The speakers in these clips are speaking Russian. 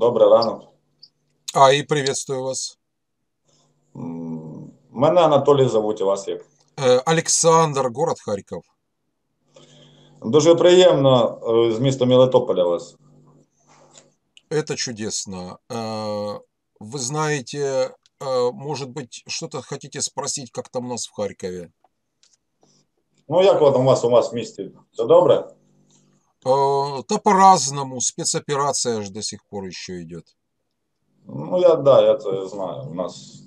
Доброго ранку. А, и приветствую вас. Меня Анатолий зовут, и вас как? Александр, город Харьков. Дуже приємно, з міста Мелитополя вас. Это чудесно. Вы знаете, может быть, что-то хотите спросить, как там у нас в Харькове? Ну, как там у вас в місті? Все добре? Да по-разному, спецоперация же до сих пор еще идет. Ну, я это знаю.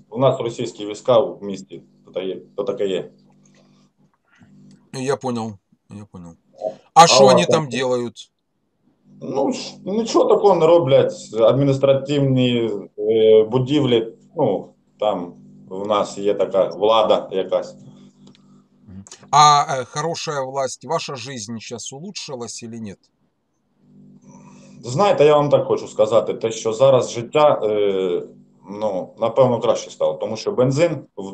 У нас российские войска в місті, то такое. Я понял, я понял. А что они там делают? Ну, ничего такого не роблять. Административные будівлі, ну, там у нас есть такая влада якась. А хорошая власть, ваша жизнь сейчас улучшилась или нет? Знаете, я вам так хочу сказать, то, что зараз життя, ну, напевно, краще стало, потому что бензин в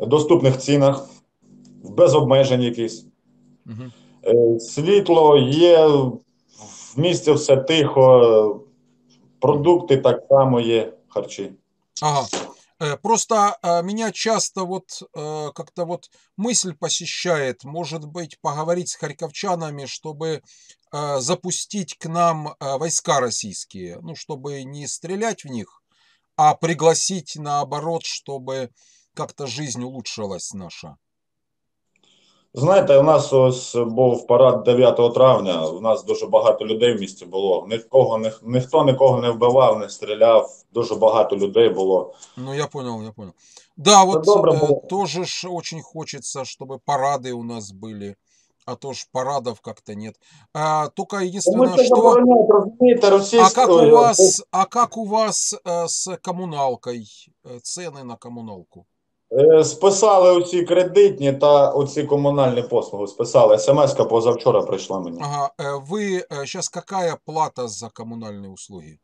доступных ценах, без обмежень якісь. Угу. Світло є, в місті все тихо, продукти так само є, харчі. Ага. Просто меня часто вот как-то вот мысль посещает, может быть, поговорить с харьковчанами, чтобы запустить к нам войска российские, ну, чтобы не стрелять в них, а пригласить наоборот, чтобы как-то жизнь улучшилась наша. Знаете, у нас ось був парад 9 травня, у нас дуже багато людей в місті було, ніхто нікого не вбивав, не стріляв, дуже багато людей було. Ну, я понял, я понял. Да, вот тоже ж очень хочется, чтобы парады у нас были, а то ж парадов как-то нет. Только единственное, что... А как у вас с коммуналкой, цены на коммуналку? Списали оці кредитні та оці комунальні послуги, списали. СМС-ка позавчора прийшла мені. Ага, ви, зараз яка плата за комунальні услуги?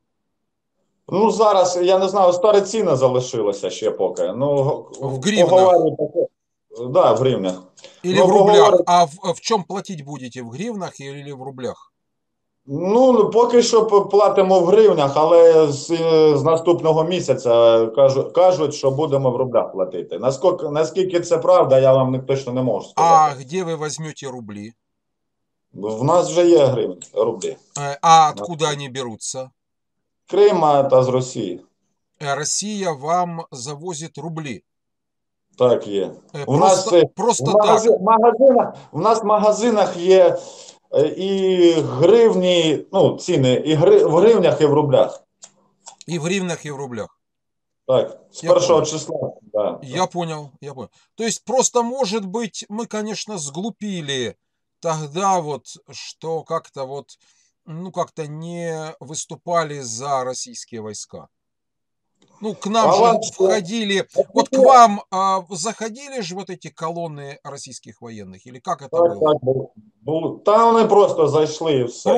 Ну, зараз, я не знаю, стара ціна залишилася ще поки. Ну, в гривнах? Да, в гривнях. Или в рублях? А в чому платити будете, в гривнах или в рублях? Ну, поки що платимо в гривнях, але з наступного місяця кажуть, що будемо в рублях платити. Наскільки це правда, я вам точно не можу сказати. А де ви візьмете рублі? В нас вже є гривні, рублі. А откуда вони беруться? Крима та з Росії. Росія вам завозить рублі? Так, є. У нас в магазинах є... І гривні, ну, ціни, і в гривнях, і в рублях. І в гривнях, і в рублях. Так, с 1 числа. Да. Я понял, я понял. То есть просто, может быть, мы, конечно, сглупили тогда вот, что как-то вот, ну, как-то не выступали за российские войска. Ну, к нам же входили, вот к вам заходили же вот эти колонны российских военных, или как это было? Там они просто зашли и все.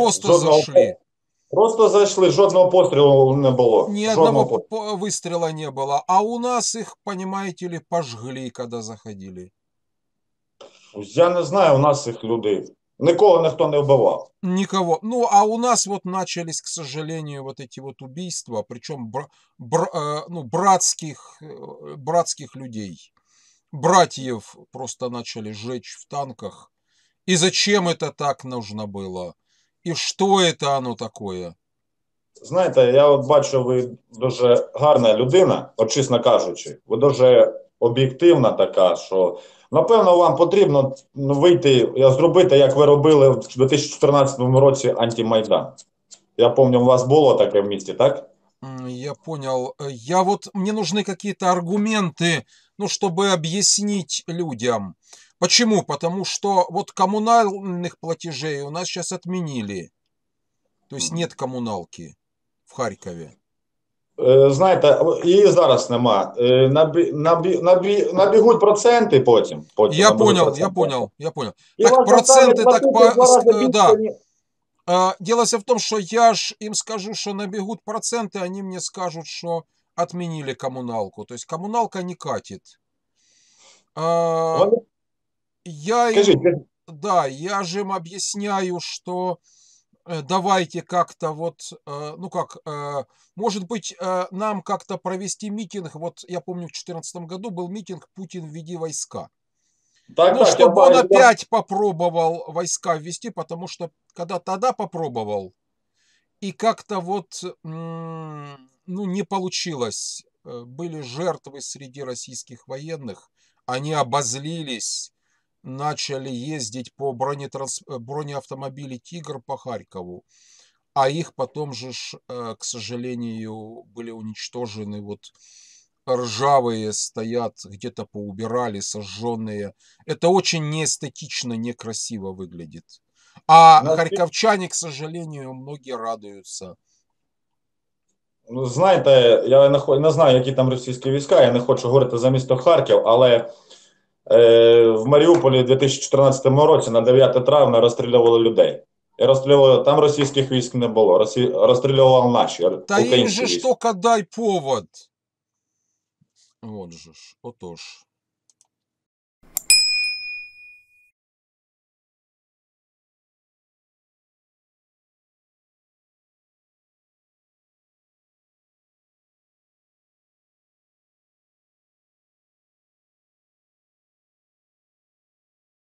Просто зашли, жодного пострела не было. Ни одного выстрела не было, а у нас их, понимаете ли, пожгли, когда заходили. Я не знаю, у нас их людей. Никого никто не убивал. Никого. Ну, а у нас вот начались, к сожалению, вот эти вот убийства, причем братских людей. Братьев просто начали сжечь в танках. И зачем это так нужно было? И что это оно такое? Знаете, я вот бачу, вы очень хорошая людина, вот честно кажучи. Вы очень объективна такая, что... Напевно, вам потрібно вийти, зробити, як ви робили в 2014 році антимайдан. Я пам'ятаю, у вас було таке в місті, так? Я понял. Мне нужны какие-то аргументы, ну, чтобы объяснить людям. Почему? Потому что вот коммунальных платежей у нас сейчас отменили. То есть нет коммуналки в Харькове. Знаєте, її зараз нема. Набігуть проценти потім. Я понял. Так, проценти так... Дело в том, что я ж им скажу, что набегут проценты, они мне скажут, что отменили коммуналку. То есть коммуналка не катит. Я же им объясняю, что... давайте как-то вот, ну как, может быть, нам как-то провести митинг. Вот я помню, в 2014 году был митинг «Путин, введи войска». Так, ну, так, чтобы он опять попробовал войска ввести, потому что когда тогда попробовал, и как-то вот, ну, не получилось. Были жертвы среди российских военных, они обозлились, начали ездить по бронеавтомобилю «Тигр» по Харькову, а их потом же, к сожалению, были уничтожены. Вот ржавые стоят, где-то поубирали, сожженные. Это очень неэстетично, некрасиво выглядит. А харьковчане, к сожалению, многие радуются. Ну, знаєте, я не знаю, які там російські війська, я не хочу говорити за місто Харків, але в Маріуполі у 2014 році на 9 травня розстрілювали людей. І розстрілювали, там російських військ не було, розстрілювали наші, українські війська. Та їм же ж тільки дай повод. От же ж, отож.